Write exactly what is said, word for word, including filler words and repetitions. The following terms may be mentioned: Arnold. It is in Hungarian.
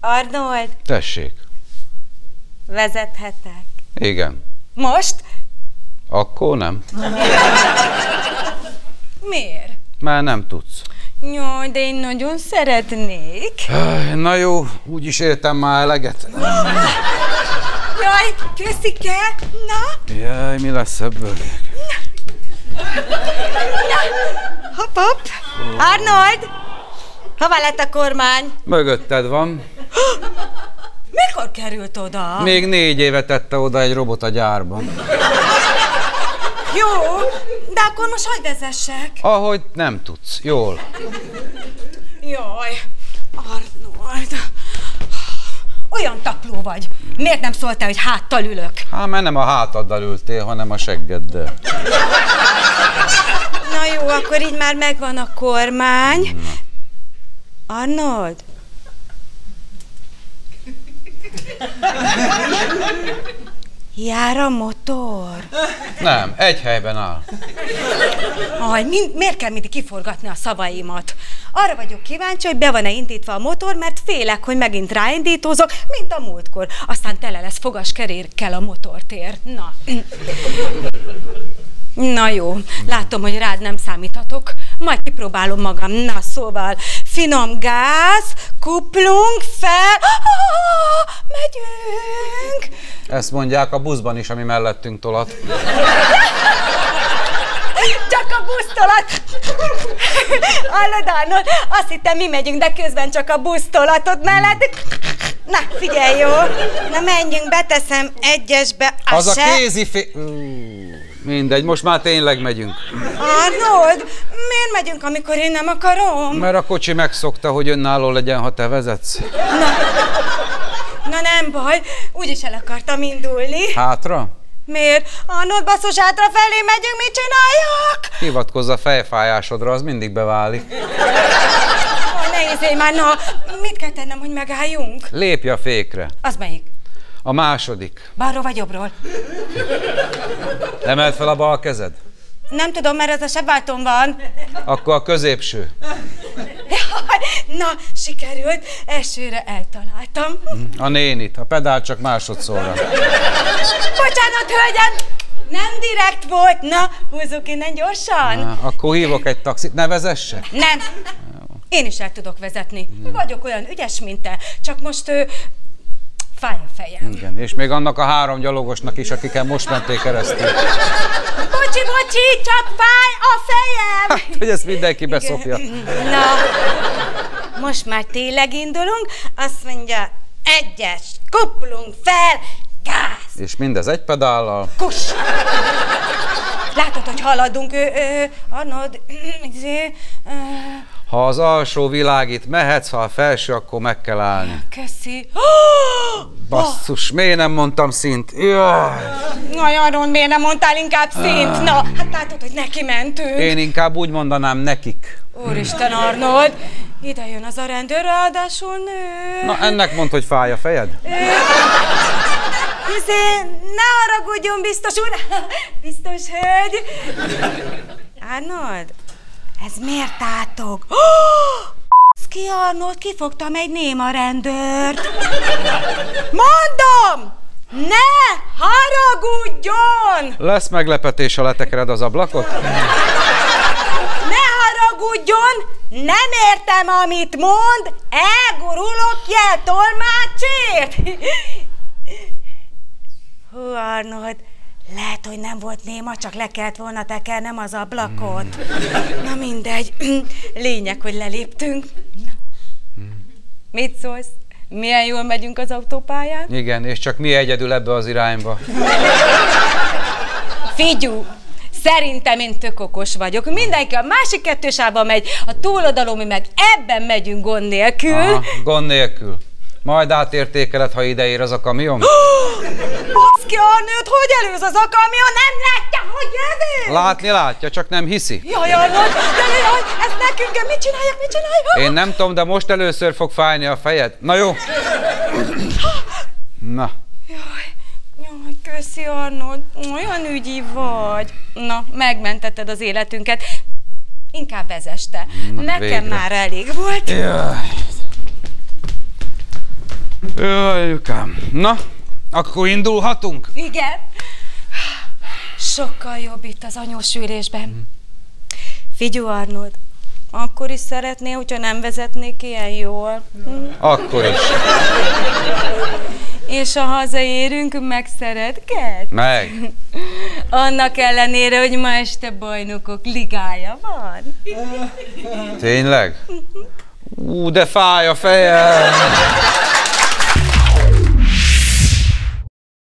Arnold? Tessék. Vezethetek? Igen. Most? Akkor nem. Miért? Már nem tudsz. Jaj, de én nagyon szeretnék. Na jó, úgyis éltem már eleget. Jaj, köszike, na? Jaj, mi lesz ebből? Na, na. Hop, hop. Arnold, hova lett a kormány? Mögötted van. Mikor került oda? Még négy éve tette oda egy robot a gyárban. Jó, de akkor most hogy vezessek? Ahogy nem tudsz, jól. Jaj, Arnold, olyan tapló vagy. Miért nem szóltál, hogy háttal ülök? Hát, mert nem a hátaddal ültél, hanem a seggeddel. Na jó, akkor így már megvan a kormány. Na. Arnold? Jár a motor? Nem, egy helyben áll. Aj, mi, miért kell mindig kiforgatni a szavaimat? Arra vagyok kíváncsi, hogy be van-e indítva a motor, mert félek, hogy megint ráindítózok, mint a múltkor. Aztán tele lesz fogaskerékkel a motortér. Na. Na jó, látom, hogy rád nem számíthatok. Majd kipróbálom magam. Na, szóval finom gáz, kuplunk fel, ah, megyünk. Ezt mondják a buszban is, ami mellettünk tolat. Csak a busz tolat. Hallod, Arnold? Azt hittem, mi megyünk, de közben csak a busz tolatod mellett. Na, figyelj, jó? Na, menjünk, beteszem egyesbe. Az a kézifé... Mindegy, most már tényleg megyünk. Arnold, miért megyünk, amikor én nem akarom? Mert a kocsi megszokta, hogy önálló legyen, ha te vezetsz. Na, na nem baj, úgyis el akartam indulni. Hátra? Miért? Arnold, basszus, hátra felé megyünk, mit csináljak? Hivatkozz a fejfájásodra, az mindig beválik. Oh, ne ízlj már, na, mit kell tennem, hogy megálljunk? Lépj a fékre. Az melyik? A második. Balról vagy jobbról? Emeld fel a bal kezed. Nem tudom, mert ez a sebváltón van. Akkor a középső. Na, sikerült. Elsőre eltaláltam. A nénit. A pedál csak másodszorra. Bocsánat, hölgyem! Nem direkt volt. Na, húzzuk innen gyorsan. Na, akkor hívok egy taxit. Ne vezesse? Nem. Én is el tudok vezetni. Nem. Vagyok olyan ügyes, mint te. Csak most... Ő, fáj a fejem. Igen, és még annak a három gyalogosnak is, akiken most menték keresztül. Bocsi, bocsi, csak fáj a fejem! Hát, hogy ezt mindenki beszopja. Na, most már tényleg indulunk, azt mondja, egyes, kuplunk fel, gáz! És mindez egy pedállal. Kus! Látod, hogy haladunk, ő, ő, Arnold, ő, ö... Ha az alsó világít, mehetsz, ha a felső, akkor meg kell állni. Köszi. Basszus, miért nem mondtam szint? Jaj. Jaj, Arnold, miért nem mondtál inkább szint? Na, hát látod, hogy neki mentünk. Én inkább úgy mondanám, nekik. Úristen, Arnold, ide jön az a rendőr, ráadásul nő. Na, ennek mondd, hogy fáj a fejed. Üzé, ne haragudjon, biztos úr, biztos hölgy. Arnold? Ez miért tátog? Oh! Ki, Arnold, kifogtam egy néma rendőrt. Mondom! Ne haragudjon! Lesz meglepetés, ha letekered az ablakot? Ne haragudjon! Nem értem, amit mond! Elgurulok jel tolmácsért! Hú, Arnold! Lehet, hogy nem volt néma, csak le kellett volna tekernem az ablakot. Mm. Na mindegy. Lényeg, hogy leléptünk. Mm. Mit szólsz? Milyen jól megyünk az autópályán? Igen, és csak mi egyedül ebbe az irányba. Figyú! Szerintem én tök okos vagyok. Mindenki a másik kettősában megy, a túloldalon mi meg ebben megyünk gond nélkül. Aha, gond nélkül. Majd átértékeled, ha ide ér az a kamion. Baszki, Arnold, hogy előz az a kamion? Nem látja, hogy jövünk? Látni látja, csak nem hiszi. Jaj, Arnold, de jaj, ezt nekünk, mit csináljak, mit csináljak? Én nem tudom, de most először fog fájni a fejed. Na jó. Na. Jaj, jaj, köszi, Arnold, olyan ügyi vagy. Na, megmentetted az életünket. Inkább vezess te. Nekem már elég volt. Jaj. Jajukám. Na, akkor indulhatunk? Igen. Sokkal jobb itt az anyós ülésben. Mm. Figyú, Arnold, akkor is szeretné, hogyha nem vezetnék ilyen jól. Hm? Akkor is. És ha hazaérünk, megszeretket? Meg. Annak ellenére, hogy ma este bajnokok ligája van. Tényleg? Ú, de fáj a fejem.